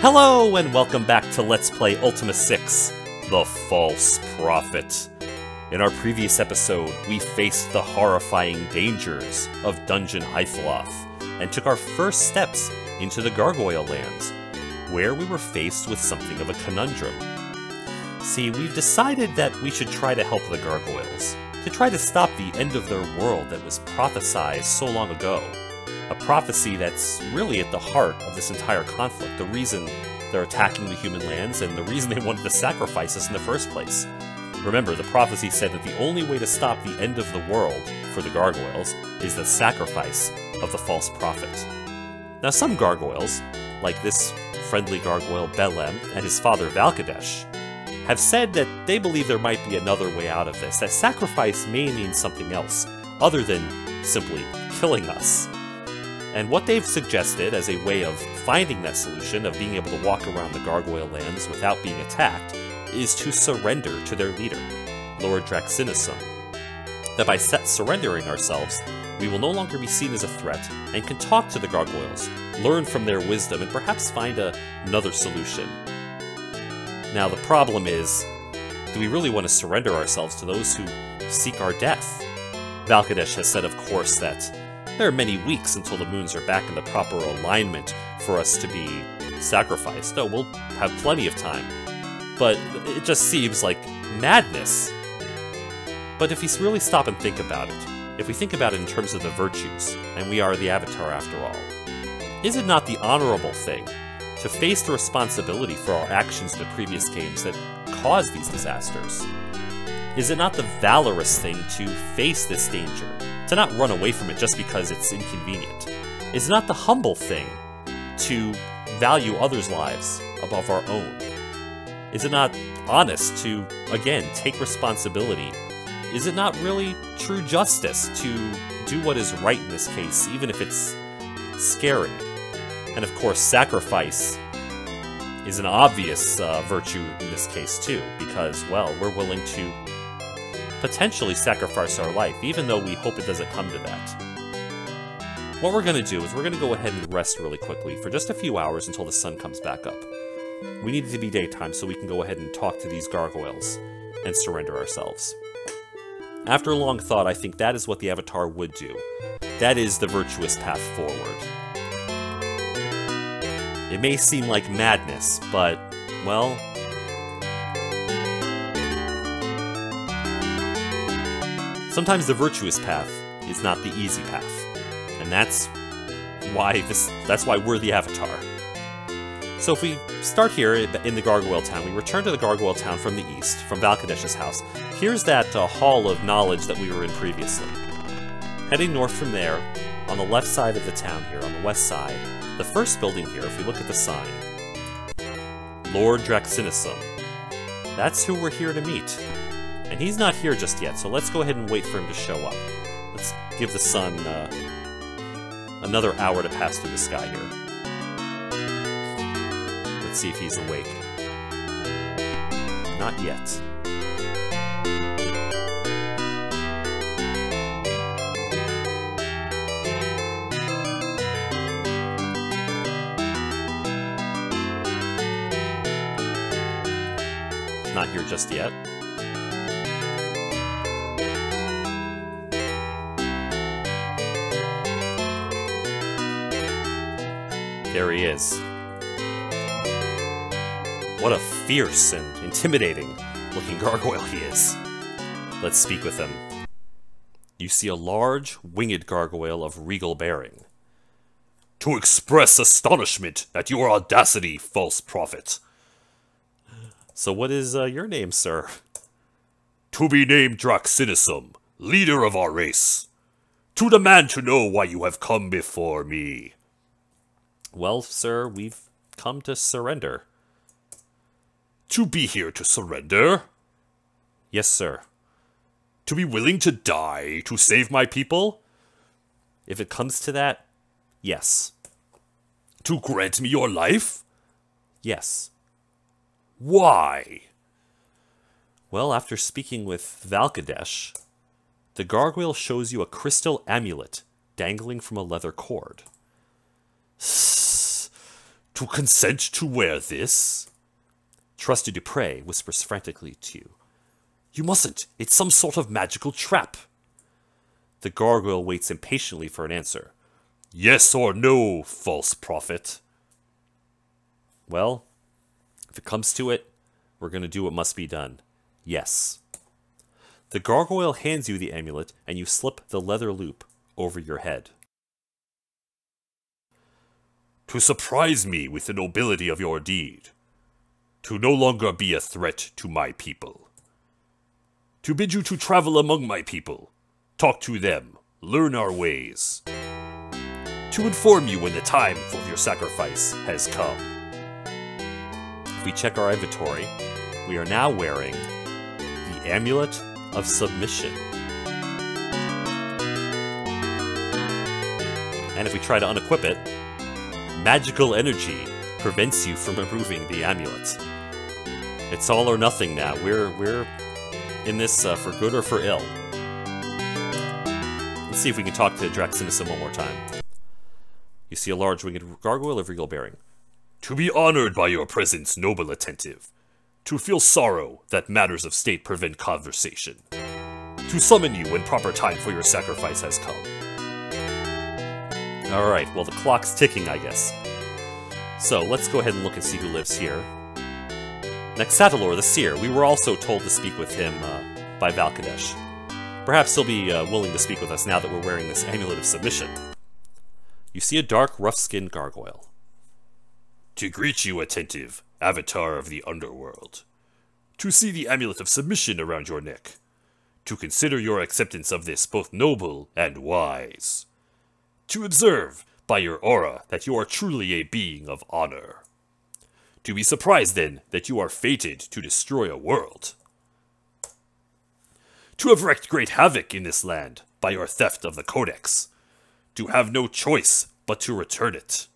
Hello, and welcome back to Let's Play Ultima VI, The False Prophet. In our previous episode, we faced the horrifying dangers of Dungeon Hythloth, and took our first steps into the Gargoyle Lands, where we were faced with something of a conundrum. See, we've decided that we should try to help the gargoyles, to try to stop the end of their world that was prophesied so long ago. A prophecy that's really at the heart of this entire conflict, the reason they're attacking the human lands and the reason they wanted to sacrifice us in the first place. Remember, the prophecy said that the only way to stop the end of the world for the gargoyles is the sacrifice of the false prophet. Now, some gargoyles, like this friendly gargoyle Beh Lem and his father Valkadesh, have said that they believe there might be another way out of this, that sacrifice may mean something else other than simply killing us. And what they've suggested as a way of finding that solution, of being able to walk around the Gargoyle Lands without being attacked, is to surrender to their leader, Lord Draxinusum. That by surrendering ourselves, we will no longer be seen as a threat and can talk to the gargoyles, learn from their wisdom, and perhaps find another solution. Now the problem is, do we really want to surrender ourselves to those who seek our death? Valkadesh has said, of course, that there are many weeks until the moons are back in the proper alignment for us to be sacrificed, though we'll have plenty of time. But it just seems like madness. But if we really stop and think about it, if we think about it in terms of the virtues, and we are the Avatar after all, is it not the honorable thing to face the responsibility for our actions in the previous games that caused these disasters? Is it not the valorous thing to face this danger? To not run away from it just because it's inconvenient? Is it not the humble thing to value others' lives above our own? Is it not honest to, again, take responsibility? Is it not really true justice to do what is right in this case, even if it's scary? And of course, sacrifice is an obvious virtue in this case too, because, well, we're willing to potentially sacrifice our life, even though we hope it doesn't come to that. What we're going to do is we're going to go ahead and rest really quickly for just a few hours until the sun comes back up. We need it to be daytime so we can go ahead and talk to these gargoyles and surrender ourselves. After a long thought, I think that is what the Avatar would do. That is the virtuous path forward. It may seem like madness, but, well, sometimes the virtuous path is not the easy path, and that's why we're the Avatar. So if we start here in the Gargoyle Town, we return to the Gargoyle Town from the east, from Valkadesh's house. Here's that Hall of Knowledge that we were in previously. Heading north from there, on the left side of the town here, on the west side, the first building here, if we look at the sign, Lord Draxinusum. That's who we're here to meet. And he's not here just yet, so let's go ahead and wait for him to show up. Let's give the sun another hour to pass through the sky here. Let's see if he's awake. Not yet. He's not here just yet. There he is. What a fierce and intimidating-looking gargoyle he is. Let's speak with him. You see a large, winged gargoyle of regal bearing. To express astonishment at your audacity, false prophet. So what is your name, sir? To be named Draxinisum, leader of our race. To demand to know why you have come before me. Well, sir, we've come to surrender. To be here to surrender? Yes, sir. To be willing to die to save my people? If it comes to that, yes. To grant me your life? Yes. Why? Well, after speaking with Valkadesh, the gargoyle shows you a crystal amulet dangling from a leather cord. to consent to wear this? Trusty Dupre whispers frantically to you. You mustn't. It's some sort of magical trap. The gargoyle waits impatiently for an answer. Yes or no, false prophet. Well, if it comes to it, we're going to do what must be done. Yes. The gargoyle hands you the amulet, and you slip the leather loop over your head. To surprise me with the nobility of your deed. To no longer be a threat to my people. To bid you to travel among my people. Talk to them. Learn our ways. To inform you when the time for your sacrifice has come. If we check our inventory, we are now wearing the Amulet of Submission. And if we try to unequip it, magical energy prevents you from removing the amulet. It's all or nothing now. We're in this for good or for ill. Let's see if we can talk to Draxinism one more time. You see a large winged gargoyle of regal bearing. To be honored by your presence, noble attentive. To feel sorrow that matters of state prevent conversation. To summon you when proper time for your sacrifice has come. Alright, well the clock's ticking, I guess. So, let's go ahead and look and see who lives here. Naxatalor the Seer. We were also told to speak with him by Valkadesh. Perhaps he'll be willing to speak with us now that we're wearing this Amulet of Submission. You see a dark, rough-skinned gargoyle. To greet you, attentive, Avatar of the Underworld. To see the Amulet of Submission around your neck. To consider your acceptance of this both noble and wise. To observe, by your aura, that you are truly a being of honor. To be surprised, then, that you are fated to destroy a world. To have wreaked great havoc in this land, by your theft of the Codex. To have no choice but to return it.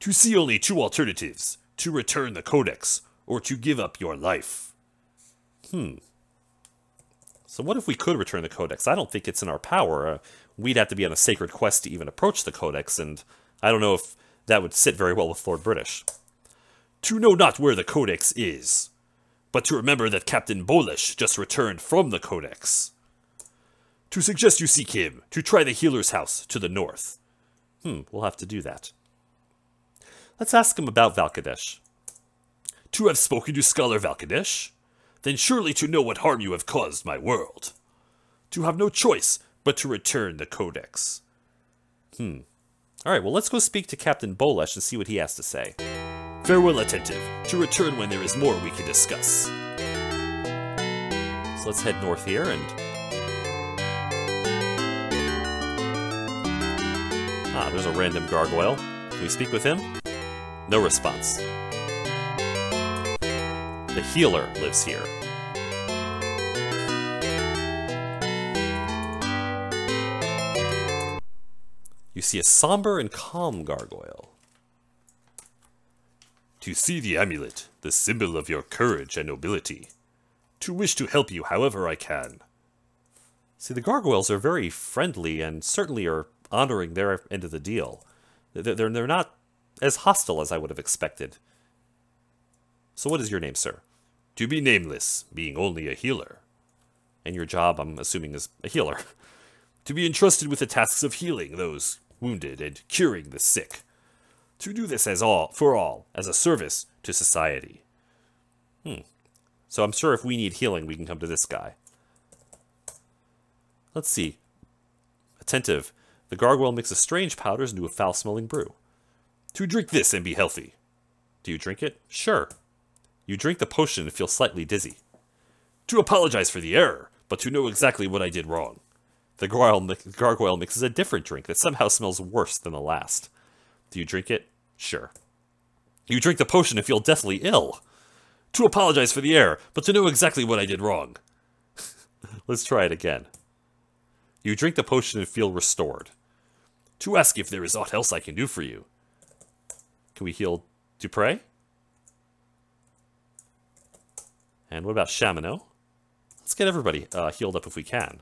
To see only two alternatives, to return the Codex, or to give up your life. So what if we could return the Codex? I don't think it's in our power. We'd have to be on a sacred quest to even approach the Codex, and I don't know if that would sit very well with Lord British. To know not where the Codex is, but to remember that Captain Bolesh just returned from the Codex. To suggest you seek him, to try the healer's house to the north. We'll have to do that. Let's ask him about Valkadesh. To have spoken to Scholar Valkadesh? Then surely to know what harm you have caused my world. To have no choice but to return the Codex. Alright, well let's go speak to Captain Bolesh and see what he has to say. Farewell, attentive. To return when there is more we can discuss. So let's head north here and... there's a random gargoyle. Can we speak with him? No response. The healer lives here. You see a somber and calm gargoyle. To see the amulet, the symbol of your courage and nobility. To wish to help you however I can. See, the gargoyles are very friendly and certainly are honoring their end of the deal. They're not as hostile as I would have expected. So what is your name, sir? To be nameless, being only a healer. And your job, I'm assuming, is a healer. To be entrusted with the tasks of healing those wounded and curing the sick. To do this as a service to society. So I'm sure if we need healing, we can come to this guy. Let's see. Attentive. The gargoyle mixes strange powders into a foul-smelling brew. To drink this and be healthy. Do you drink it? Sure. You drink the potion and feel slightly dizzy. To apologize for the error, but to know exactly what I did wrong. The gargoyle mixes a different drink that somehow smells worse than the last. Do you drink it? Sure. You drink the potion and feel deathly ill. To apologize for the error, but to know exactly what I did wrong. Let's try it again. You drink the potion and feel restored. To ask if there is aught else I can do for you. Can we heal Dupre? And what about Shamino? Let's get everybody healed up if we can.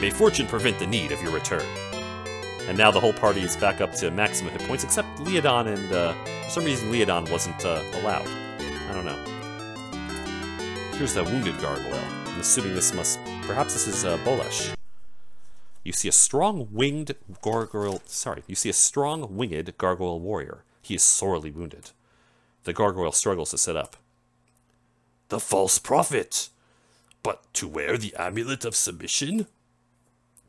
May fortune prevent the need of your return. And now the whole party is back up to maximum hit points, except Leodon and, for some reason Leodon wasn't allowed. I don't know. Here's that wounded gargoyle. I'm assuming this must... Perhaps this is Bolesh. You see a strong winged gargoyle... Sorry, you see a strong winged gargoyle warrior. He is sorely wounded. The gargoyle struggles to sit up. The false prophet! But to wear the amulet of submission?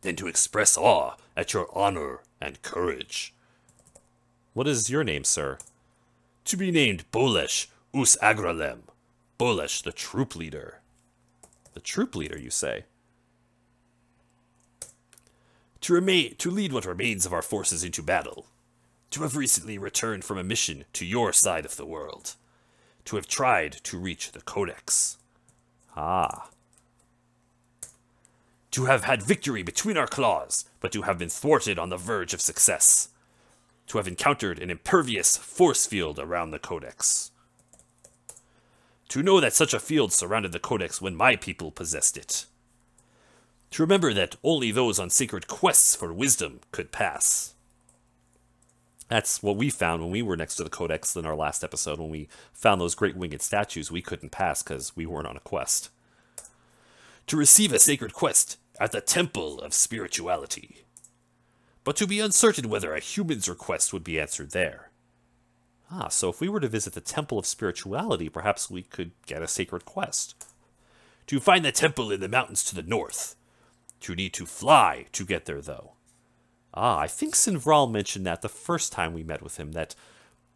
Then to express awe at your honor and courage. What is your name, sir? To be named Bolesh Usagralem. Bolesh, the troop leader. The troop leader, you say? To lead what remains of our forces into battle. To have recently returned from a mission to your side of the world. To have tried to reach the Codex. Ah. To have had victory between our claws, but to have been thwarted on the verge of success. To have encountered an impervious force field around the Codex. To know that such a field surrounded the Codex when my people possessed it. To remember that only those on sacred quests for wisdom could pass. That's what we found when we were next to the Codex in our last episode. When we found those great winged statues, we couldn't pass because we weren't on a quest. To receive a sacred quest at the Temple of Spirituality. But to be uncertain whether a human's request would be answered there. Ah, so if we were to visit the Temple of Spirituality, perhaps we could get a sacred quest. To find the temple in the mountains to the north. To need to fly to get there, though. Ah, I think Sin'Vraal mentioned that the first time we met with him, that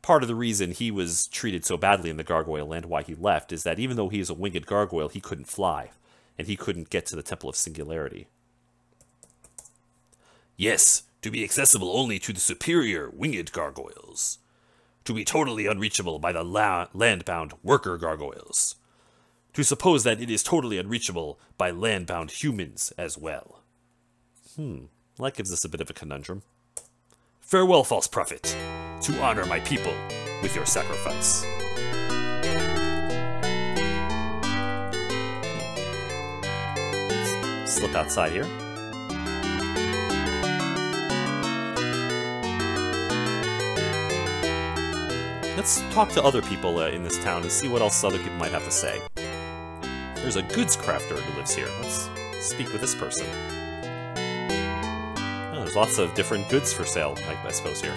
part of the reason he was treated so badly in the Gargoyle Land, why he left, is that even though he is a winged gargoyle, he couldn't fly. And he couldn't get to the Temple of Singularity. Yes, to be accessible only to the superior winged gargoyles. To be totally unreachable by the land-bound worker gargoyles. To suppose that it is totally unreachable by land-bound humans as well. Well, that gives us a bit of a conundrum. Farewell, false prophet, to honor my people with your sacrifice. Slip outside here. Let's talk to other people in this town and see what else other people might have to say. There's a goods crafter who lives here. Let's speak with this person. Oh, there's lots of different goods for sale, I suppose, here.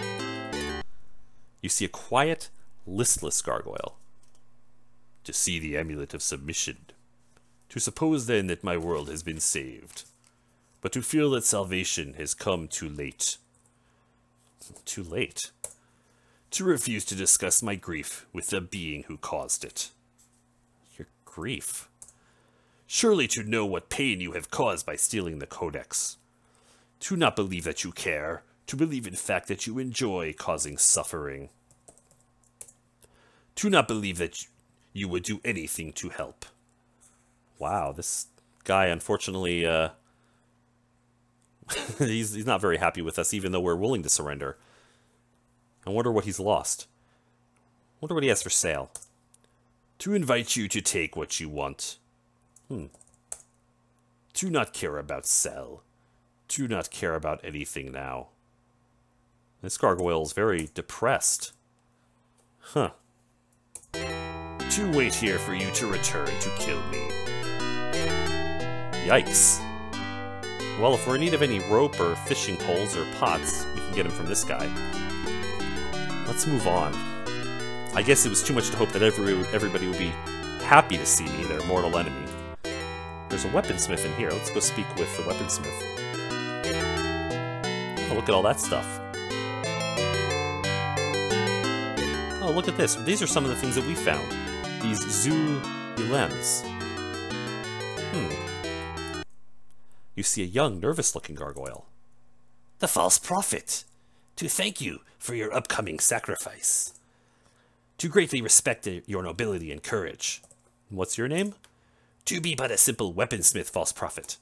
You see a quiet, listless gargoyle. To see the amulet of submission. To suppose, then, that my world has been saved, but to feel that salvation has come too late. Too late? To refuse to discuss my grief with the being who caused it. Your grief? Surely to know what pain you have caused by stealing the Codex. To not believe that you care, to believe in fact that you enjoy causing suffering. To not believe that you would do anything to help. Wow, this guy, unfortunately, he's not very happy with us, even though we're willing to surrender. I wonder what he's lost. I wonder what he has for sale. To invite you to take what you want. To not care about sell. To not care about anything now. This gargoyle is very depressed. Huh. To wait here for you to return to kill me. Yikes. Well, if we're in need of any rope or fishing poles or pots, we can get them from this guy. Let's move on. I guess it was too much to hope that everybody would be happy to see me, their mortal enemy. There's a weaponsmith in here. Let's go speak with the weaponsmith. Oh, look at all that stuff. Oh, look at this. These are some of the things that we found. These Zoolems. You see a young, nervous-looking gargoyle. The false prophet! To thank you for your upcoming sacrifice. To greatly respect your nobility and courage. What's your name? To be but a simple weaponsmith, false prophet.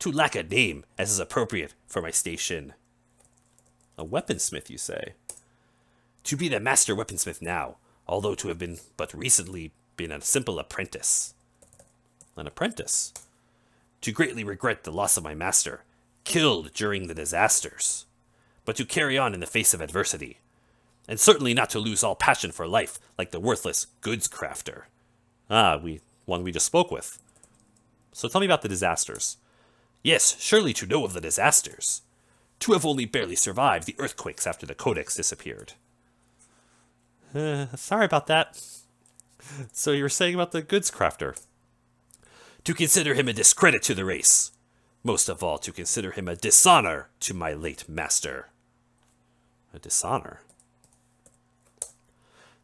To lack a name as is appropriate for my station. A weaponsmith, you say? To be the master weaponsmith now, although to have been but recently been a simple apprentice. An apprentice? to greatly regret the loss of my master, killed during the disasters, but to carry on in the face of adversity, and certainly not to lose all passion for life like the worthless goods crafter. Ah, one we just spoke with. So tell me about the disasters. Yes, surely to know of the disasters. To have only barely survived the earthquakes after the Codex disappeared. Sorry about that. So you were saying about the goods crafter. To consider him a discredit to the race. Most of all, to consider him a dishonor to my late master. A dishonor?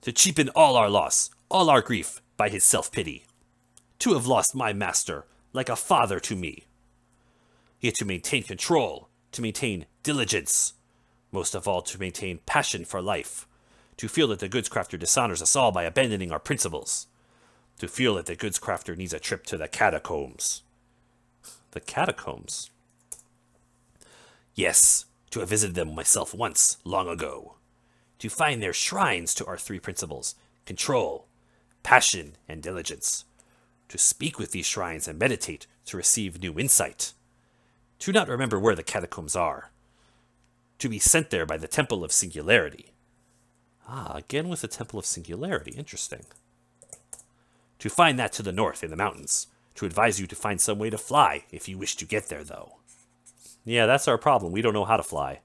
To cheapen all our loss, all our grief, by his self-pity. To have lost my master, like a father to me. Yet to maintain control, to maintain diligence. Most of all, to maintain passion for life. To feel that the goods crafter dishonors us all by abandoning our principles. To feel that the goods crafter needs a trip to the catacombs. The catacombs? Yes, to have visited them myself once, long ago. To find their shrines to our three principles, control, passion, and diligence. To speak with these shrines and meditate to receive new insight. To not remember where the catacombs are. To be sent there by the Temple of Singularity. Ah, again with the Temple of Singularity, interesting. To find that to the north in the mountains. To advise you to find some way to fly if you wish to get there, though. Yeah, that's our problem. We don't know how to fly.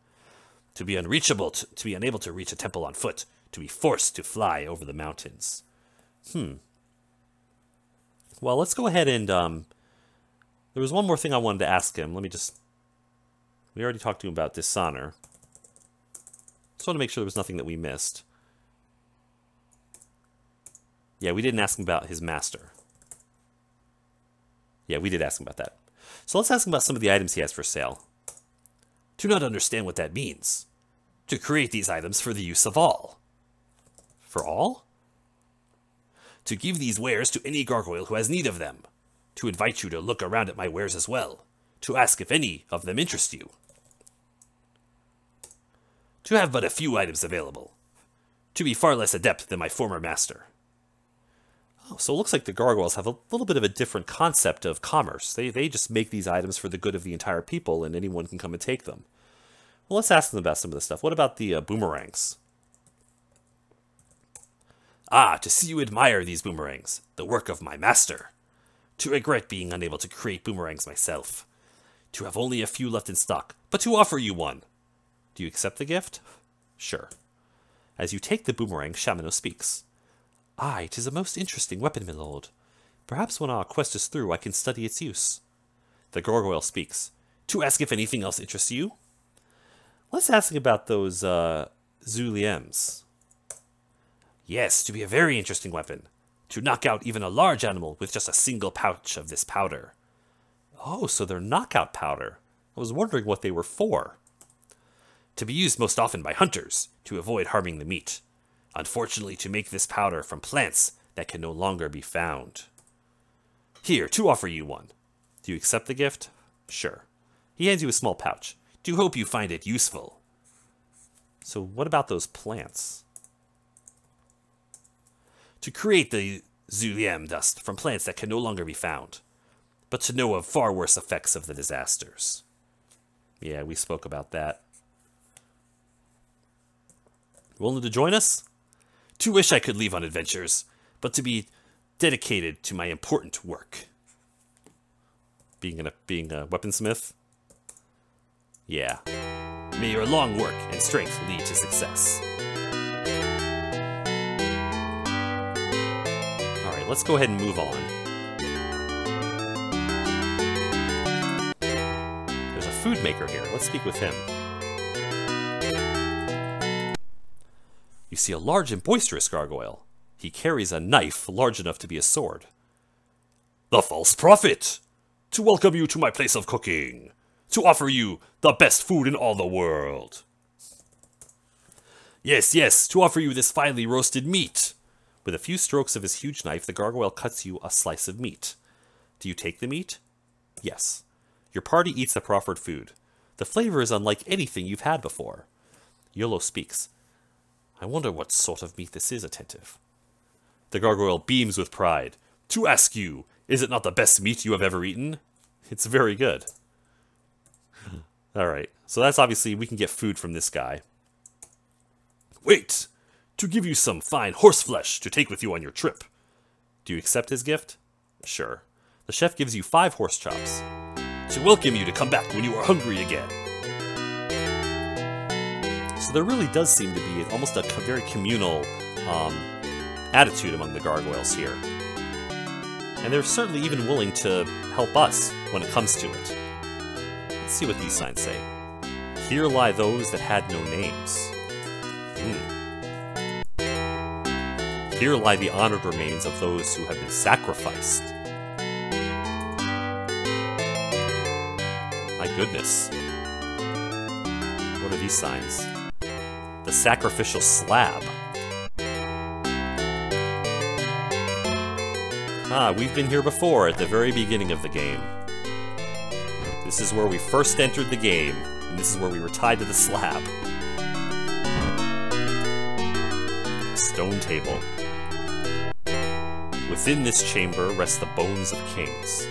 To be unreachable, to be unable to reach a temple on foot. To be forced to fly over the mountains. Well, let's go ahead and, there was one more thing I wanted to ask him. Let me just... We already talked to him about dishonor. Just want to make sure there was nothing that we missed. Yeah, we didn't ask him about his master. Yeah, we did ask him about that. So let's ask him about some of the items he has for sale. To not understand what that means. To create these items for the use of all. For all? To give these wares to any gargoyle who has need of them. To invite you to look around at my wares as well. To ask if any of them interest you. To have but a few items available. To be far less adept than my former master. Oh, so it looks like the gargoyles have a little bit of a different concept of commerce. They just make these items for the good of the entire people, and anyone can come and take them. Well, let's ask them about some of this stuff. What about the boomerangs? Ah, to see you admire these boomerangs, the work of my master. To regret being unable to create boomerangs myself. To have only a few left in stock, but to offer you one. Do you accept the gift? Sure. As you take the boomerang, Shamino speaks. Aye, 'tis a most interesting weapon, my lord. Perhaps when our quest is through, I can study its use. The gargoyle speaks. To ask if anything else interests you? Let's ask about those, Zuliems. Yes, to be a very interesting weapon. To knock out even a large animal with just a single pouch of this powder. Oh, so they're knockout powder. I was wondering what they were for. To be used most often by hunters, to avoid harming the meat. Unfortunately, to make this powder from plants that can no longer be found. Here, to offer you one. Do you accept the gift? Sure. He hands you a small pouch. Do hope you find it useful. So what about those plants? To create the Zuliem dust from plants that can no longer be found, but to know of far worse effects of the disasters. Yeah, we spoke about that. Willing to join us? To wish I could leave on adventures, but to be dedicated to my important work. Being a weaponsmith? Yeah. May your long work and strength lead to success. Alright, let's go ahead and move on. There's a food maker here. Let's speak with him. You see a large and boisterous gargoyle. He carries a knife large enough to be a sword. The False Prophet! To welcome you to my place of cooking! To offer you the best food in all the world! Yes, yes, to offer you this finely roasted meat! With a few strokes of his huge knife, the gargoyle cuts you a slice of meat. Do you take the meat? Yes. Your party eats the proffered food. The flavor is unlike anything you've had before. Iolo speaks. I wonder what sort of meat this is, attentive. The gargoyle beams with pride. To ask you, is it not the best meat you have ever eaten? It's very good. Alright, so that's obviously, we can get food from this guy. Wait! To give you some fine horseflesh to take with you on your trip. Do you accept his gift? Sure. The chef gives you 5 horse chops. To welcome you to come back when you are hungry again. So there really does seem to be almost a very communal attitude among the gargoyles here. And they're certainly even willing to help us when it comes to it. Let's see what these signs say. Here lie those that had no names. Here lie the honored remains of those who have been sacrificed. My goodness. What are these signs? The sacrificial slab. Ah, we've been here before at the very beginning of the game. This is where we first entered the game, and this is where we were tied to the slab. Stone table. Within this chamber rest the bones of kings.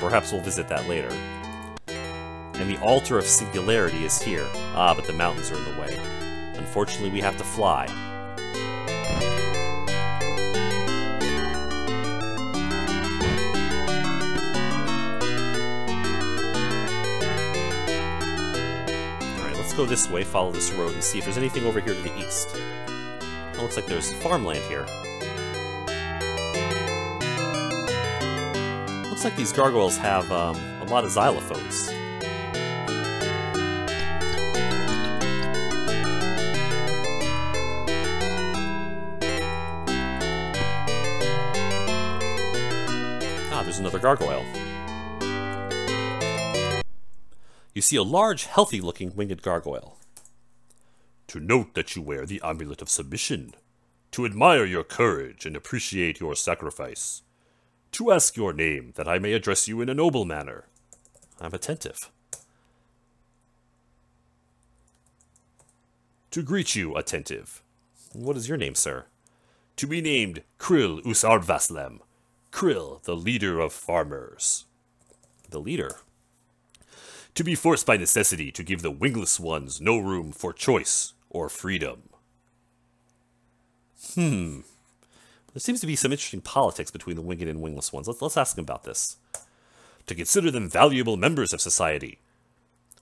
Perhaps we'll visit that later. And the altar of singularity is here. Ah, but the mountains are in the way. Unfortunately, we have to fly. Alright, let's go this way, follow this road, and see if there's anything over here to the east. It looks like there's farmland here. Looks like these gargoyles have a lot of xylophones. Ah, there's another gargoyle. You see a large, healthy-looking winged gargoyle. To note that you wear the Amulet of Submission, to admire your courage and appreciate your sacrifice, to ask your name that I may address you in a noble manner. I'm attentive. To greet you, attentive. What is your name, sir? To be named Krill Usardvaslem. Krill, the leader of farmers. The leader? To be forced by necessity to give the wingless ones no room for choice or freedom. There seems to be some interesting politics between the winged and wingless ones. Let's ask them about this. To consider them valuable members of society,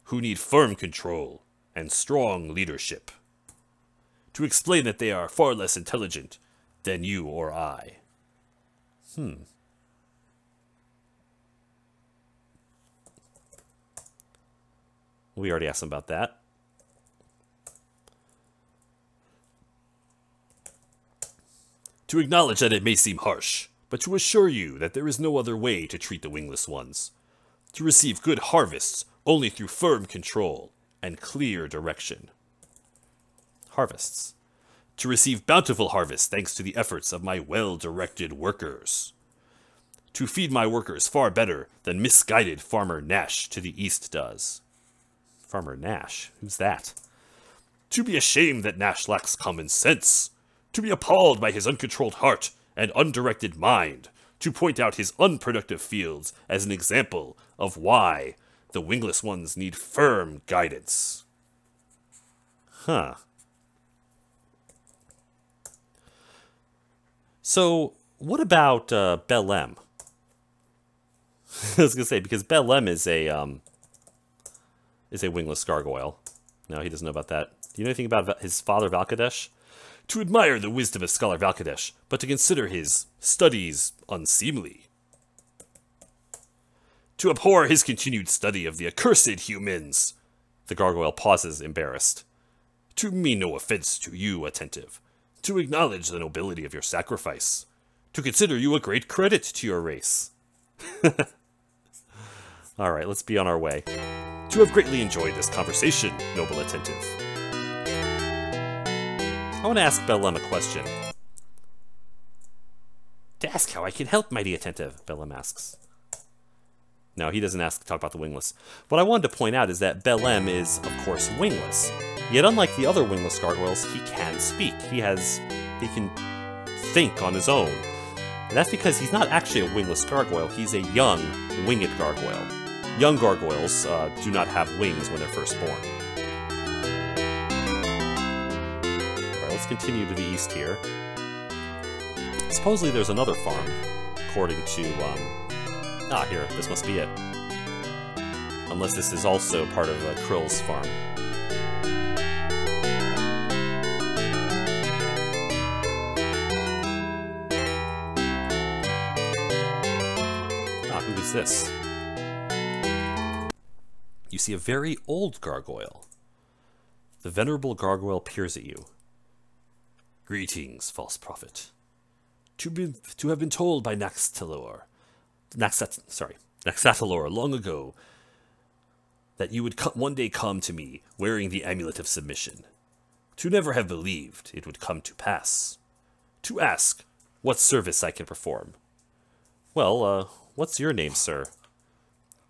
who need firm control and strong leadership. To explain that they are far less intelligent than you or I. We already asked them about that. To acknowledge that it may seem harsh, but to assure you that there is no other way to treat the wingless ones. To receive good harvests only through firm control and clear direction. Harvests. To receive bountiful harvests thanks to the efforts of my well-directed workers. To feed my workers far better than misguided Farmer Nash to the east does. Farmer Nash. Who's that? To be ashamed that Nash lacks common sense. To be appalled by his uncontrolled heart and undirected mind. To point out his unproductive fields as an example of why the wingless ones need firm guidance. So, what about Beh Lem? I was going to say, because Beh Lem is a wingless gargoyle. No, he doesn't know about that. Do you know anything about his father, Valkadesh? To admire the wisdom of scholar Valkadesh, but to consider his studies unseemly. To abhor his continued study of the accursed humans. The gargoyle pauses, embarrassed. To mean no offense to you, attentive. To acknowledge the nobility of your sacrifice. To consider you a great credit to your race. Alright, let's be on our way. To have greatly enjoyed this conversation, noble attentive. I want to ask Beh Lem a question. To ask how I can help, mighty attentive, Beh Lem asks. No, he doesn't ask to talk about the wingless. What I wanted to point out is that Beh Lem is, of course, wingless. Yet unlike the other wingless gargoyles, he can speak. He can think on his own. And that's because he's not actually a wingless gargoyle, he's a young, winged gargoyle. Young gargoyles do not have wings when they're first born. Alright, let's continue to the east here. Supposedly there's another farm, according to... here, this must be it. Unless this is also part of Krill's farm. Who is this? You see a very old gargoyle. The venerable gargoyle peers at you. Greetings, false prophet. To have been told by Naxatalor long ago that you would one day come to me wearing the Amulet of Submission. To never have believed it would come to pass. To ask what service I can perform. Well, what's your name, sir?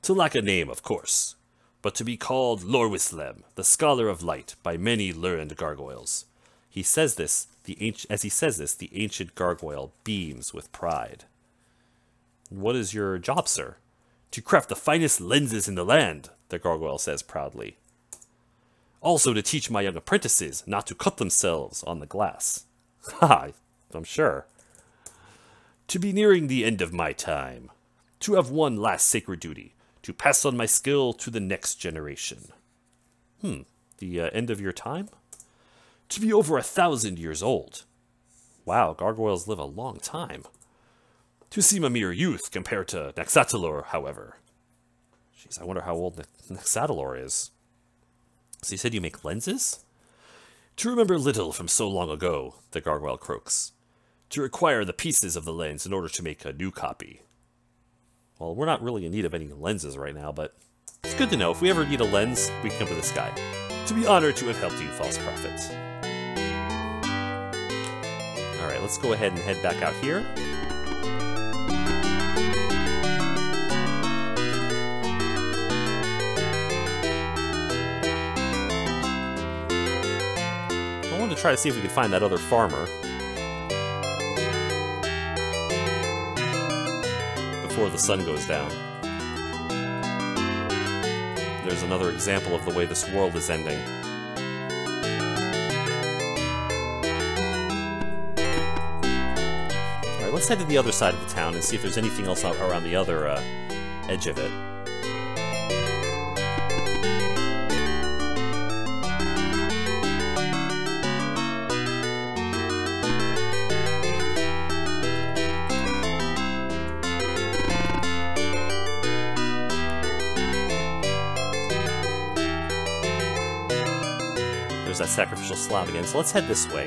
To lack a name, of course, but to be called Lorwislem, the Scholar of Light, by many learned gargoyles. He says this, the ancient gargoyle beams with pride. What is your job, sir? To craft the finest lenses in the land, the gargoyle says proudly. Also to teach my young apprentices not to cut themselves on the glass. Ha, I'm sure. To be nearing the end of my time. To have one last sacred duty, to pass on my skill to the next generation. The end of your time? To be over 1,000 years old. Wow, gargoyles live a long time. To seem a mere youth compared to Naxatalor, however. Jeez, I wonder how old Naxatalor is. So you said you make lenses? To remember little from so long ago, the gargoyle croaks. To require the pieces of the lens in order to make a new copy. Well, we're not really in need of any lenses right now, but it's good to know. If we ever need a lens, we can come to this guy. To be honored to have helped you, false prophet. Alright, let's go ahead and head back out here. I wanted to try to see if we could find that other farmer. Before the sun goes down. There's another example of the way this world is ending. Alright, let's head to the other side of the town and see if there's anything else out around the other edge of it. That sacrificial slab again, so let's head this way.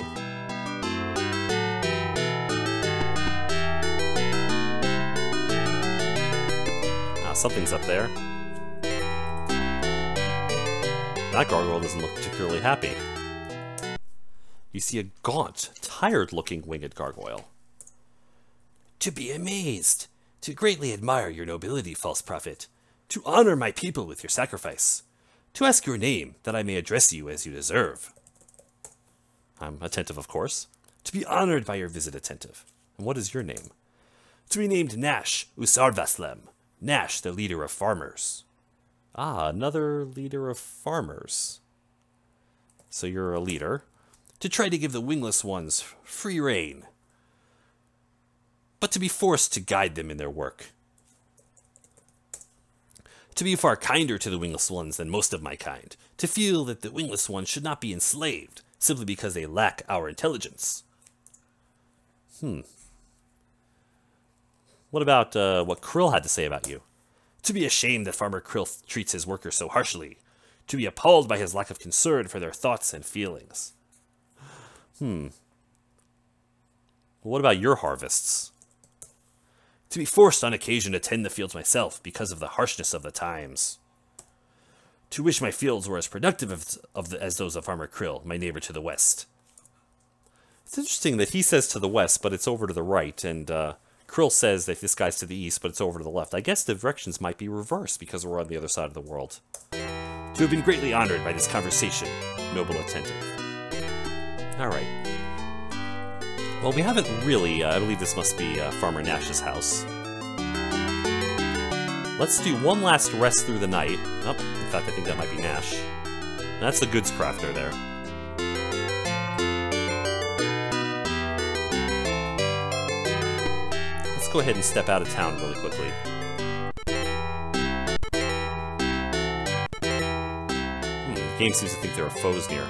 Ah, something's up there. That gargoyle doesn't look particularly happy. You see a gaunt, tired-looking winged gargoyle. To be amazed! To greatly admire your nobility, false prophet! To honor my people with your sacrifice! To ask your name, that I may address you as you deserve. I'm attentive, of course. To be honored by your visit, attentive. And what is your name? To be named Nash Usardvaslem. Nash, the leader of farmers. Ah, another leader of farmers. So you're a leader. To try to give the wingless ones free rein. But to be forced to guide them in their work. To be far kinder to the wingless ones than most of my kind, to feel that the wingless ones should not be enslaved, simply because they lack our intelligence. What about what Krill had to say about you? To be ashamed that Farmer Krill treats his workers so harshly, to be appalled by his lack of concern for their thoughts and feelings. Well, what about your harvests? To be forced on occasion to tend the fields myself because of the harshness of the times. To wish my fields were as productive as those of Farmer Krill, my neighbor to the west. It's interesting that he says to the west, but it's over to the right, and Krill says that this guy's to the east, but it's over to the left. I guess the directions might be reversed because we're on the other side of the world. To have been greatly honored by this conversation, noble attentive. Alright. Well, we haven't really. I believe this must be Farmer Nash's house. Let's do one last rest through the night. Oh, in fact, I think that might be Nash. That's the goods crafter there. Let's go ahead and step out of town really quickly. The game seems to think there are foes near.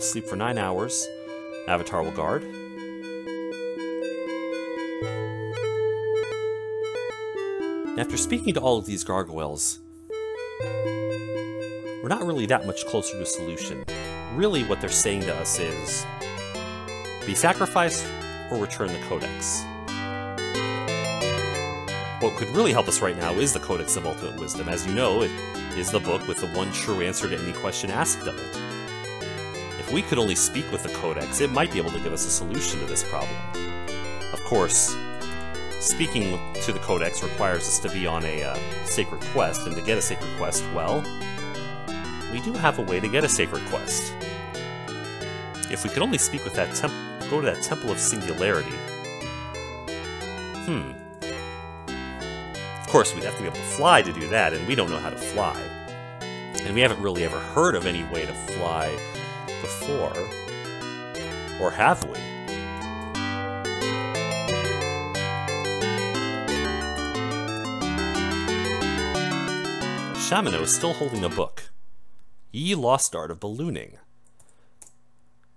Sleep for 9 hours. Avatar will guard. After speaking to all of these gargoyles, we're not really that much closer to a solution. Really what they're saying to us is, be sacrificed or return the Codex. What could really help us right now is the Codex of Ultimate Wisdom. As you know, it is the book with the one true answer to any question asked of it. If we could only speak with the Codex, it might be able to give us a solution to this problem. Of course, speaking to the Codex requires us to be on a sacred quest, and to get a sacred quest, well, we do have a way to get a sacred quest. If we could only speak with that go to that Temple of Singularity. Of course, we'd have to be able to fly to do that, and we don't know how to fly. And we haven't really ever heard of any way to fly before, or have we? Shamino is still holding a book, Ye Lost Art of Ballooning.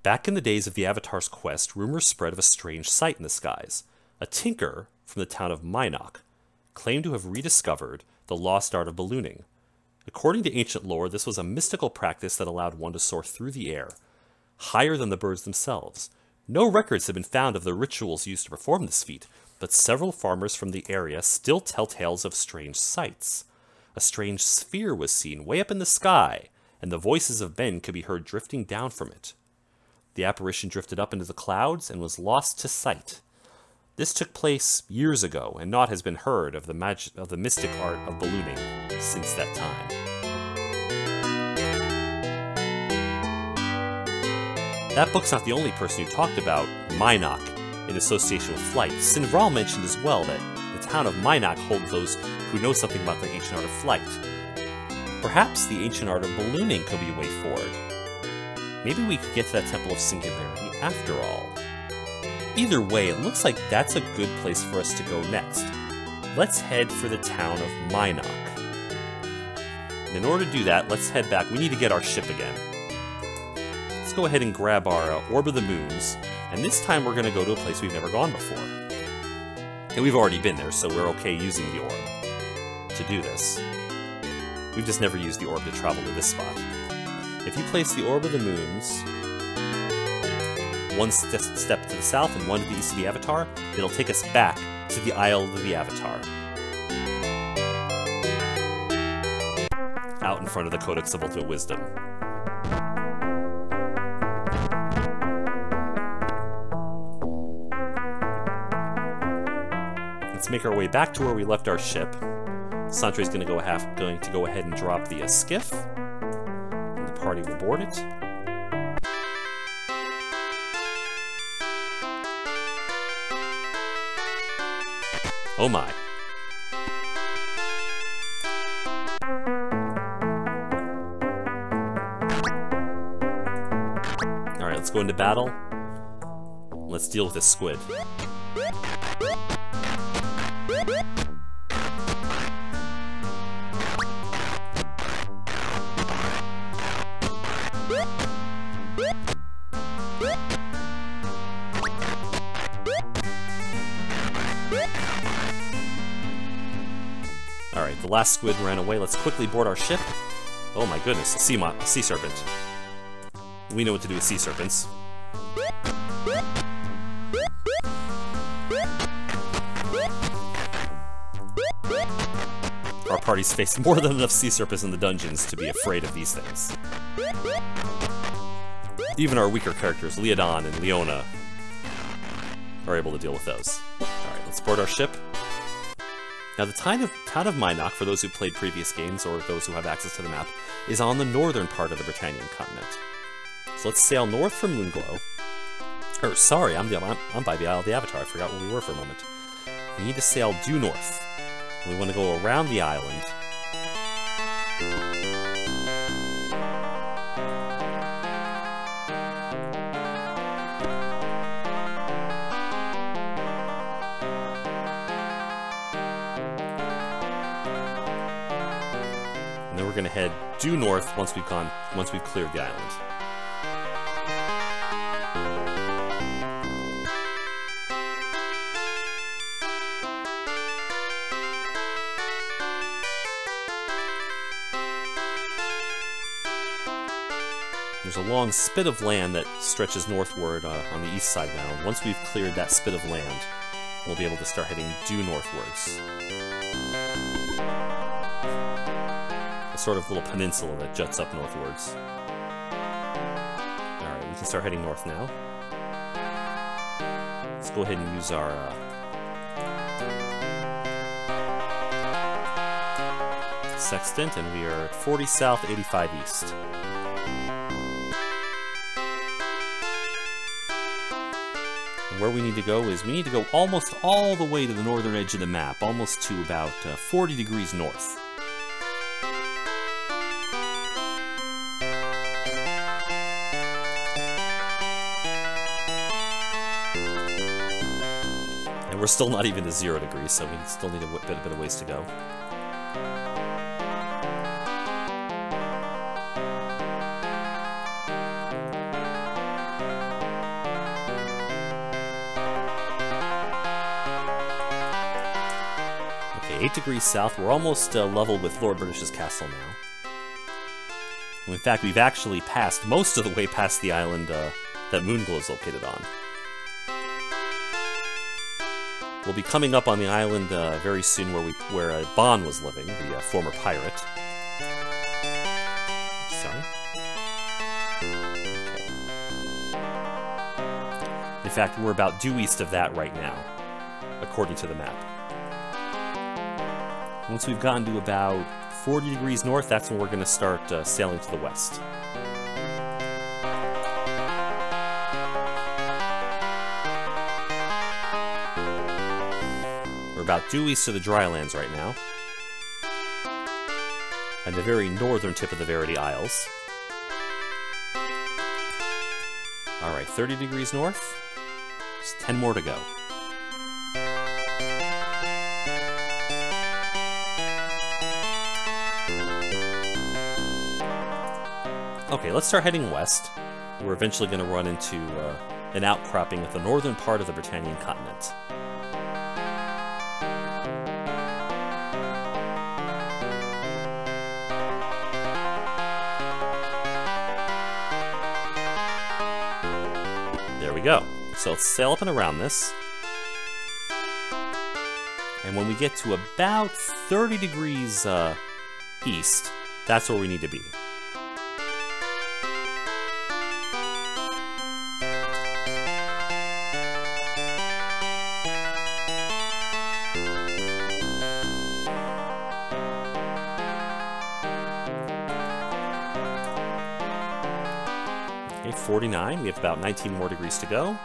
Back in the days of the Avatar's quest, rumors spread of a strange sight in the skies. A tinker from the town of Minoc claimed to have rediscovered the lost art of ballooning. According to ancient lore, this was a mystical practice that allowed one to soar through the air, higher than the birds themselves. No records have been found of the rituals used to perform this feat, but several farmers from the area still tell tales of strange sights. A strange sphere was seen way up in the sky, and the voices of men could be heard drifting down from it. The apparition drifted up into the clouds and was lost to sight. This took place years ago, and naught has been heard of the mystic art of ballooning since that time. That book's not the only person who talked about Minoc in association with flight. Sin'Vraal mentioned as well that the town of Minoc holds those who know something about the ancient art of flight. Perhaps the ancient art of ballooning could be a way forward. Maybe we could get to that Temple of Singularity after all. Either way, it looks like that's a good place for us to go next. Let's head for the town of Minoc. And in order to do that, let's head back. We need to get our ship again. Let's go ahead and grab our Orb of the Moons, and this time we're going to go to a place we've never gone before. And we've already been there, so we're okay using the Orb to do this. We've just never used the Orb to travel to this spot. If you place the Orb of the Moons one step to the south and one to the east of the Avatar, it'll take us back to the Isle of the Avatar, out in front of the Codex of Ultimate Wisdom. Let's make our way back to where we left our ship. Santre's going to go ahead and drop the skiff, and the party will board it. Oh my. Alright, let's go into battle. Let's deal with this squid. Alright, the last squid ran away. Let's quickly board our ship. Oh my goodness, a sea serpent. We know what to do with sea serpents. Our party's faced more than enough sea serpents in the dungeons to be afraid of these things. Even our weaker characters, Leodon and Leona, are able to deal with those. Alright, Let's board our ship. Now, the town of Minoc, for those who played previous games or those who have access to the map, is on the northern part of the Britannian continent. So let's sail north from Moonglow. Or, sorry, I'm by the Isle of the Avatar. I forgot where we were for a moment. We need to sail due north. We want to go around the island. And then we're going to head due north once we've cleared the island. There's a long spit of land that stretches northward on the east side now. Once we've cleared that spit of land, we'll be able to start heading due northwards. A sort of little peninsula that juts up northwards. Alright, we can start heading north now. Let's go ahead and use our... sextant, and we are at 40 south, 85 east. Where we need to go is we need to go almost all the way to the northern edge of the map, almost to about 40 degrees north. And we're still not even to 0 degrees, so we still need a bit of ways to go. Okay, 8 degrees south. We're almost level with Lord British's castle now. And in fact, we've actually passed most of the way past the island that Moonglow is located on. We'll be coming up on the island very soon where Bon was living, the former pirate. Sorry. Okay. In fact, we're about due east of that right now, according to the map. Once we've gotten to about 40 degrees north, that's when we're going to start sailing to the west. We're about due east of the drylands right now, and the very northern tip of the Verity Isles. Alright, 30 degrees north. Just 10 more to go. Okay, let's start heading west. We're eventually going to run into an outcropping at the northern part of the Britannian continent. There we go. So let's sail up and around this. And when we get to about 30 degrees east, that's where we need to be. Okay, 49. We have about 19 more degrees to go.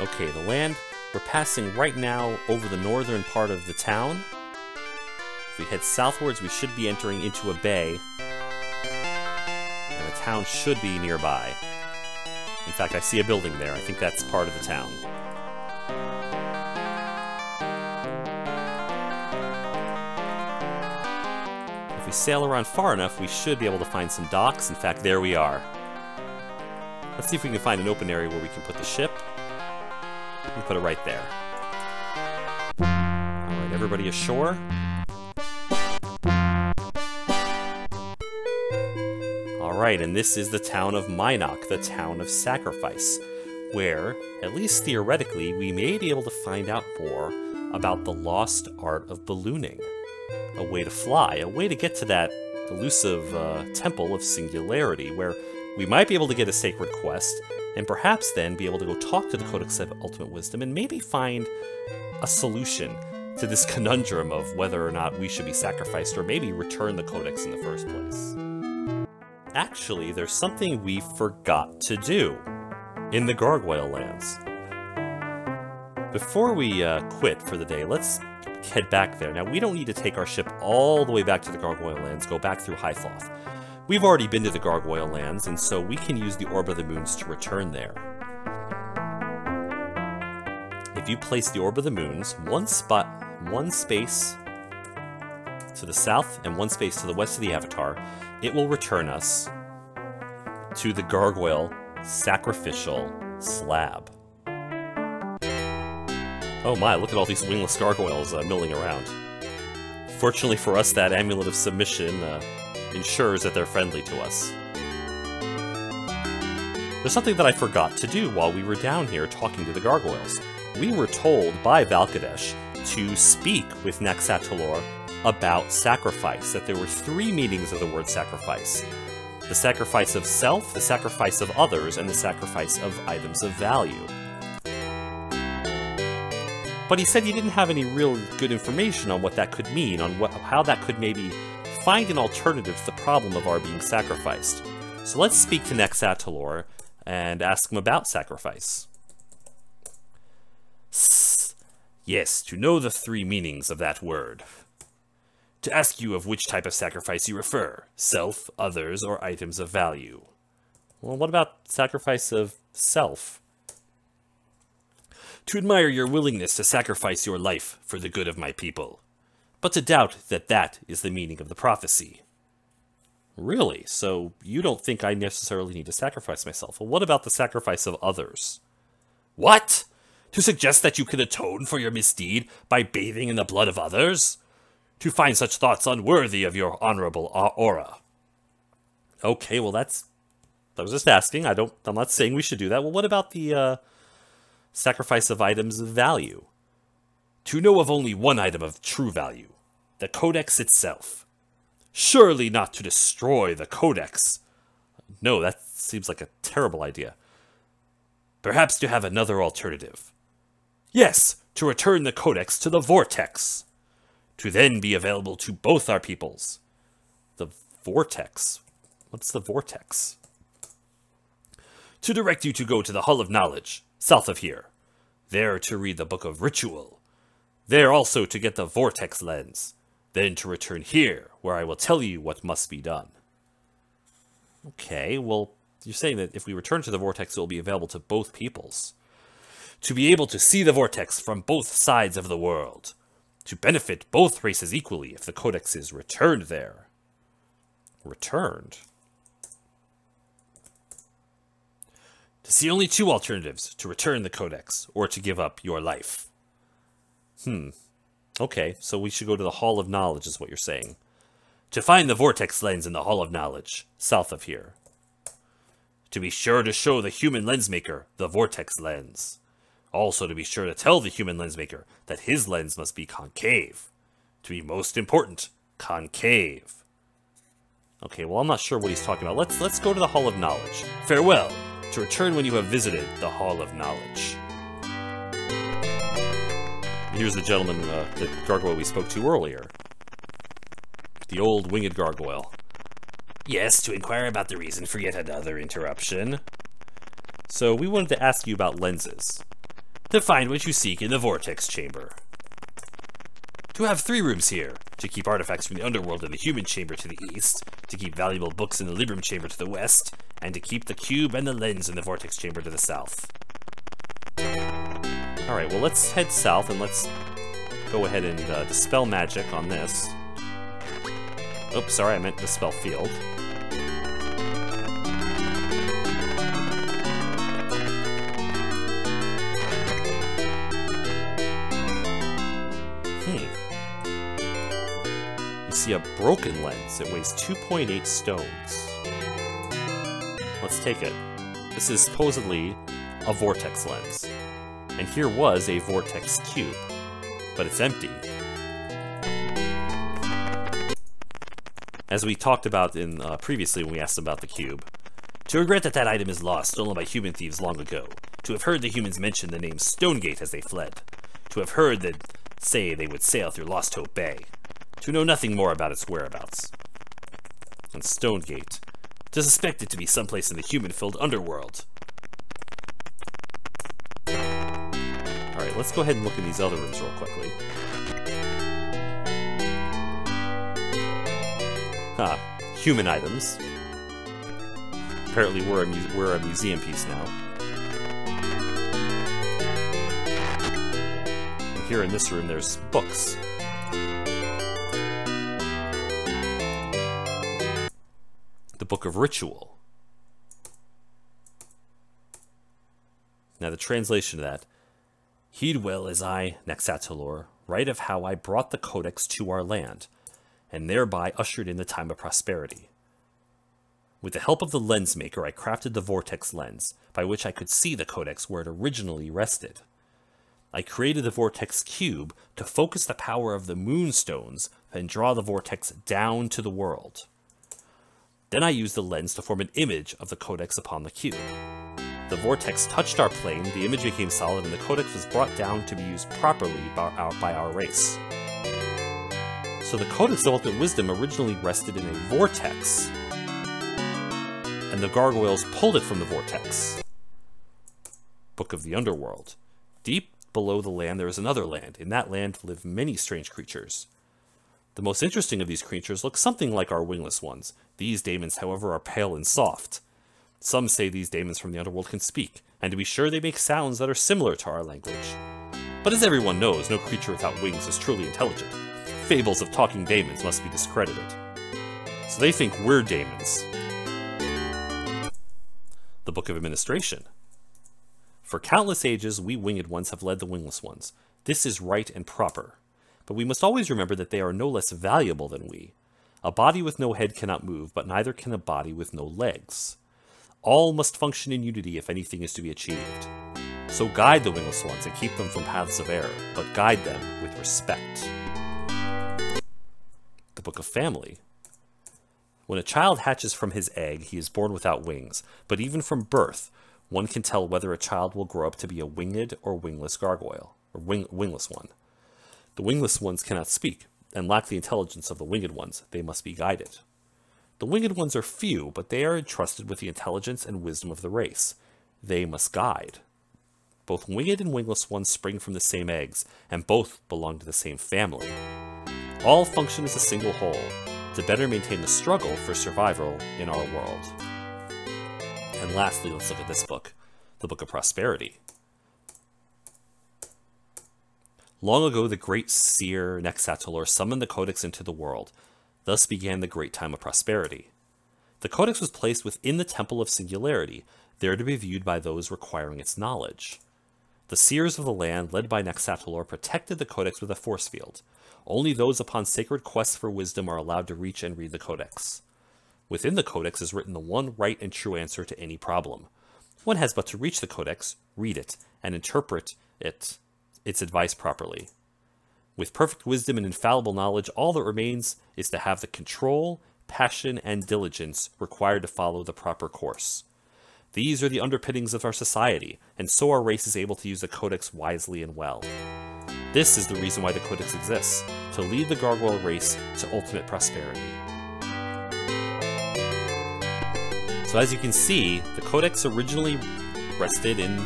Okay, the land, we're passing right now over the northern part of the town. If we head southwards, we should be entering into a bay. And the town should be nearby. In fact, I see a building there. I think that's part of the town. If we sail around far enough, we should be able to find some docks. In fact, there we are. Let's see if we can find an open area where we can put the ship. We put it right there. Alright, everybody ashore. Alright, and this is the town of Minoc, the town of sacrifice. where, at least theoretically, we may be able to find out more about the lost art of ballooning. A way to fly, a way to get to that elusive Temple of Singularity, where we might be able to get a sacred quest, and perhaps then be able to go talk to the Codex of Ultimate Wisdom and maybe find a solution to this conundrum of whether or not we should be sacrificed or maybe return the Codex in the first place. Actually, there's something we forgot to do in the Gargoyle Lands. Before we quit for the day, let's head back there. Now, we don't need to take our ship all the way back to the Gargoyle Lands, go back through Hythloth. We've already been to the Gargoyle Lands, and so we can use the Orb of the Moons to return there. If you place the Orb of the Moons, one space to the south and one space to the west of the Avatar, it will return us to the Gargoyle Sacrificial Slab. Oh my, look at all these wingless gargoyles milling around. Fortunately for us, that Amulet of Submission ensures that they're friendly to us. There's something that I forgot to do while we were down here talking to the gargoyles. We were told by Valkadesh to speak with Naxatalor about sacrifice, that there were three meanings of the word sacrifice. The sacrifice of self, the sacrifice of others, and the sacrifice of items of value. But he said he didn't have any real good information on what that could mean, on how that could maybe find an alternative to the problem of our being sacrificed. So let's speak to Naxatalor and ask him about sacrifice. Yes, to know the three meanings of that word. To ask you of which type of sacrifice you refer. Self, others, or items of value. Well, what about sacrifice of self? To admire your willingness to sacrifice your life for the good of my people. But to doubt that that is the meaning of the prophecy. Really? So you don't think I necessarily need to sacrifice myself? Well, what about the sacrifice of others? What? To suggest that you can atone for your misdeed by bathing in the blood of others? To find such thoughts unworthy of your honorable aura. Okay, well that's... I was just asking. I'm not saying we should do that. Well, what about the sacrifice of items of value? To know of only one item of true value, the Codex itself. Surely not to destroy the Codex. No, that seems like a terrible idea. Perhaps to have another alternative. Yes, to return the Codex to the Vortex. To then be available to both our peoples. The Vortex? What's the Vortex? To direct you to go to the Hall of Knowledge, south of here. There to read the Book of Ritual. There also to get the Vortex Lens, then to return here, where I will tell you what must be done. Okay, well, you're saying that if we return to the Vortex, it will be available to both peoples. To be able to see the Vortex from both sides of the world. To benefit both races equally if the Codex is returned there. Returned? To see only two alternatives, to return the Codex, or to give up your life. Okay, so we should go to the Hall of Knowledge is what you're saying. To find the Vortex Lens in the Hall of Knowledge, south of here. To be sure to show the human lensmaker the Vortex Lens. Also to be sure to tell the human lensmaker that his lens must be concave. To be most important, concave. Okay, well I'm not sure what he's talking about. Let's go to the Hall of Knowledge. Farewell, to return when you have visited the Hall of Knowledge. Here's the gentleman, the gargoyle we spoke to earlier. The old winged gargoyle. Yes, to inquire about the reason for yet another interruption. So we wanted to ask you about lenses. To find what you seek in the Vortex Chamber. To have three rooms here. To keep artifacts from the underworld in the human chamber to the east. To keep valuable books in the Librum Chamber to the west. And to keep the cube and the lens in the Vortex Chamber to the south. Alright, well let's head south and let's go ahead and dispel magic on this. Oops, sorry, I meant dispel field. You see a broken lens. It weighs 2.8 stones. Let's take it. This is supposedly a Vortex Lens. And here was a Vortex Cube, but it's empty. As we talked about in previously when we asked about the cube, to regret that that item is lost, stolen by human thieves long ago, to have heard the humans mention the name Stonegate as they fled, to have heard that say they would sail through Lost Hope Bay, to know nothing more about its whereabouts. And Stonegate, to suspect it to be someplace in the human-filled underworld. Alright, let's go ahead and look in these other rooms real quickly. Huh, human items. Apparently we're a museum piece now. And here in this room there's books. The Book of Ritual. Now the translation of that. Heed well as I, Naxatalor, write of how I brought the Codex to our land, and thereby ushered in the time of prosperity. With the help of the lens maker, I crafted the Vortex Lens, by which I could see the Codex where it originally rested. I created the Vortex Cube to focus the power of the Moonstones and draw the Vortex down to the world. Then I used the lens to form an image of the Codex upon the Cube. The Vortex touched our plane, the image became solid, and the Codex was brought down to be used properly by our race. So the Codex of Ultimate Wisdom originally rested in a vortex, and the gargoyles pulled it from the vortex. Book of the Underworld. Deep below the land there is another land. In that land live many strange creatures. The most interesting of these creatures look something like our wingless ones. These daemons, however, are pale and soft. Some say these daemons from the underworld can speak, and to be sure they make sounds that are similar to our language. But as everyone knows, no creature without wings is truly intelligent. Fables of talking daemons must be discredited. So they think we're daemons. The Book of Administration. For countless ages, we winged ones have led the wingless ones. This is right and proper. But we must always remember that they are no less valuable than we. A body with no head cannot move, but neither can a body with no legs. All must function in unity if anything is to be achieved. So guide the wingless ones and keep them from paths of error, but guide them with respect. The Book of Family. When a child hatches from his egg, he is born without wings, but even from birth, one can tell whether a child will grow up to be a winged or wingless gargoyle, or wingless one. The wingless ones cannot speak, and lack the intelligence of the winged ones. They must be guided. The winged ones are few, but they are entrusted with the intelligence and wisdom of the race. They must guide. Both winged and wingless ones spring from the same eggs, and both belong to the same family. All function as a single whole, to better maintain the struggle for survival in our world. And lastly, let's look at this book, the Book of Prosperity. Long ago, the great seer Naxatalor summoned the Codex into the world. Thus began the great time of prosperity. The Codex was placed within the Temple of Singularity, there to be viewed by those requiring its knowledge. The seers of the land, led by Naxatalor, protected the Codex with a force field. Only those upon sacred quests for wisdom are allowed to reach and read the Codex. Within the Codex is written the one right and true answer to any problem. One has but to reach the Codex, read it, and interpret its advice properly. With perfect wisdom and infallible knowledge, all that remains is to have the control, passion, and diligence required to follow the proper course. These are the underpinnings of our society, and so our race is able to use the Codex wisely and well. This is the reason why the Codex exists, to lead the gargoyle race to ultimate prosperity. So as you can see, the Codex originally rested in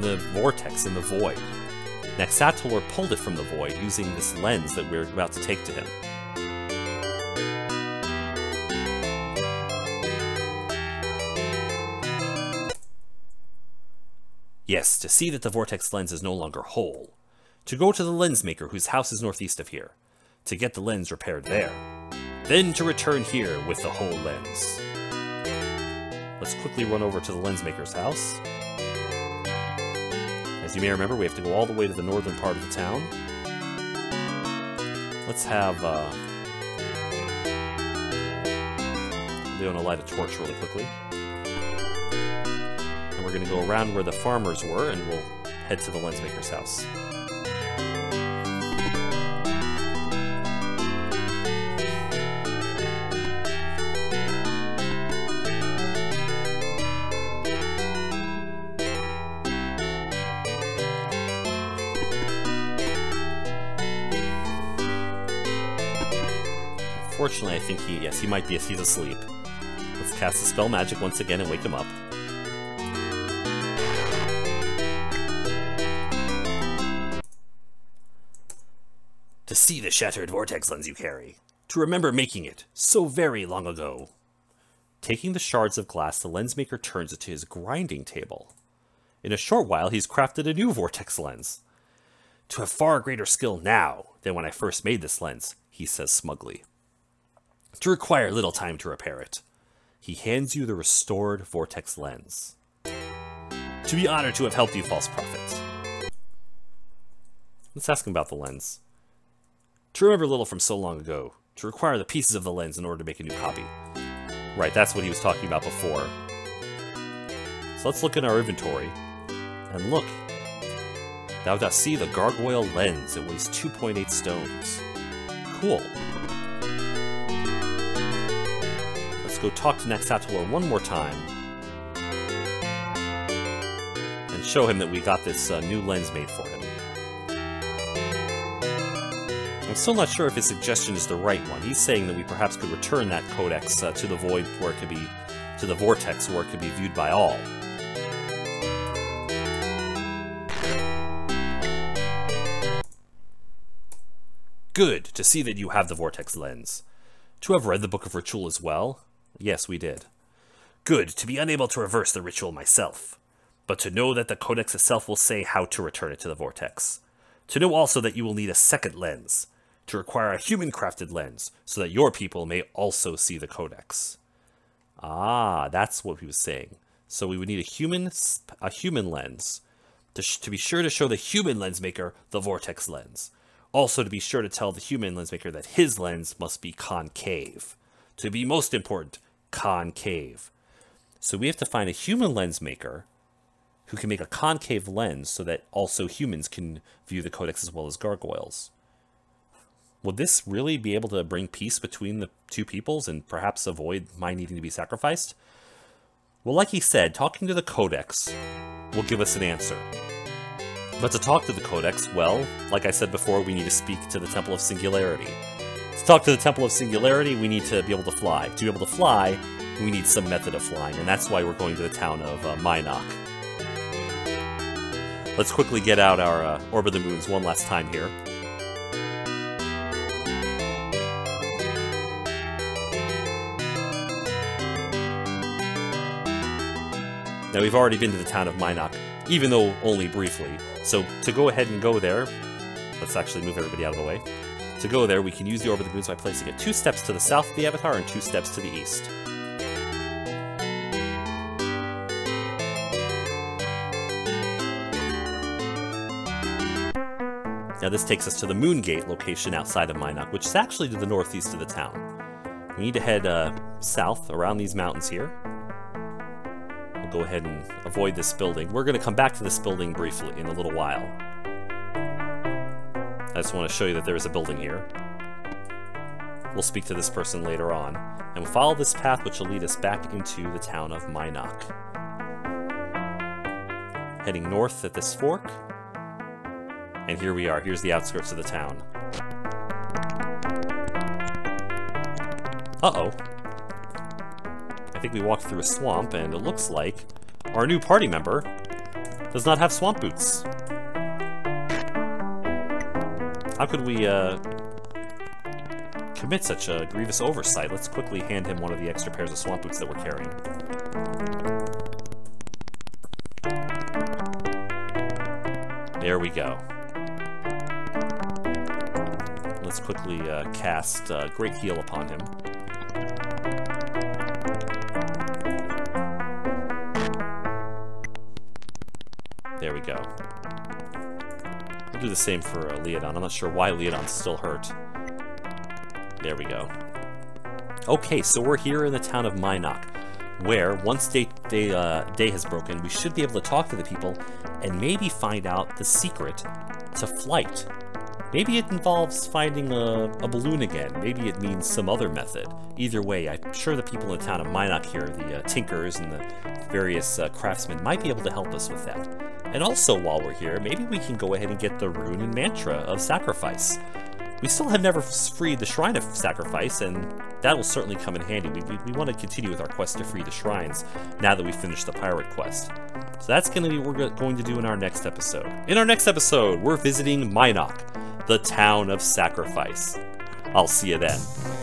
the vortex, in the void. Naxatalor pulled it from the void using this lens that we're about to take to him. Yes, to see that the vortex lens is no longer whole. To go to the lens maker whose house is northeast of here. To get the lens repaired there. Then to return here with the whole lens. Let's quickly run over to the lens maker's house. As you may remember, we have to go all the way to the northern part of the town. Let's have Leona light a torch really quickly. And we're going to and go around where the farmers were, and we'll head to the lensmaker's house. Unfortunately, I think he might be, he's asleep. Let's cast the spell magic once again and wake him up. To see the shattered vortex lens you carry, to remember making it so very long ago. Taking the shards of glass, the lensmaker turns it to his grinding table. In a short while, he's crafted a new vortex lens. To have far greater skill now than when I first made this lens, he says smugly. To require little time to repair it. He hands you the restored vortex lens. To be honored to have helped you, false prophet. Let's ask him about the lens. To remember little from so long ago. To require the pieces of the lens in order to make a new copy. Right, that's what he was talking about before. So let's look in our inventory. And look. Thou dost see the gargoyle lens. It weighs 2.8 stones. Cool. Go talk to Naxatalor one more time and show him that we got this new lens made for him. I'm still not sure if his suggestion is the right one. He's saying that we perhaps could return that codex to the vortex where it could be viewed by all. Good to see that you have the vortex lens. To have read the Book of Ritual as well. Yes, we did. Good, to be unable to reverse the ritual myself, but to know that the codex itself will say how to return it to the vortex. To know also that you will need a second lens, to require a human-crafted lens, so that your people may also see the codex. Ah, that's what he was saying. So we would need a human lens, to be sure to show the human lens maker the vortex lens. Also to be sure to tell the human lens maker that his lens must be concave. To be most important, concave. So we have to find a human lens maker who can make a concave lens so that also humans can view the codex as well as gargoyles. Will this really be able to bring peace between the two peoples and perhaps avoid my needing to be sacrificed? Well, like he said, talking to the codex will give us an answer. But to talk to the codex, well, like I said before, we need to speak to the Temple of Singularity. To talk to the Temple of Singularity, we need to be able to fly. To be able to fly, we need some method of flying, and that's why we're going to the town of Minoc. Let's quickly get out our Orb of the Moons one last time here. Now, we've already been to the town of Minoc, even though only briefly. So, to go ahead and go there, let's actually move everybody out of the way. To go there, we can use the Orb of the Moons by placing it 2 steps to the south of the Avatar and 2 steps to the east. Now, this takes us to the Moongate location outside of Minoc, which is actually to the northeast of the town. We need to head south around these mountains here. Go ahead and avoid this building. We're going to come back to this building briefly in a little while. I just want to show you that there is a building here. We'll speak to this person later on. And we'll follow this path, which will lead us back into the town of Minoc. Heading north at this fork. And here we are. Here's the outskirts of the town. Uh-oh. I think we walked through a swamp, and it looks like our new party member does not have swamp boots. How could we commit such a grievous oversight? Let's quickly hand him one of the extra pairs of swamp boots that we're carrying. There we go. Let's quickly cast Great Heal upon him. There we go. We'll do the same for Leodon. I'm not sure why Leodon's still hurt. There we go. Okay, so we're here in the town of Minoc. where once day has broken, we should be able to talk to the people and maybe find out the secret to flight. Maybe it involves finding a balloon again. Maybe it means some other method. Either way, I'm sure the people in the town of Minoc here, the tinkers and the various craftsmen, might be able to help us with that. And also, while we're here, maybe we can go ahead and get the rune and mantra of sacrifice. We still have never freed the Shrine of Sacrifice, and that will certainly come in handy. We want to continue with our quest to free the shrines now that we've finished the pirate quest. So that's going to be what we're going to do in our next episode. In our next episode, we're visiting Minoc, the town of sacrifice. I'll see you then.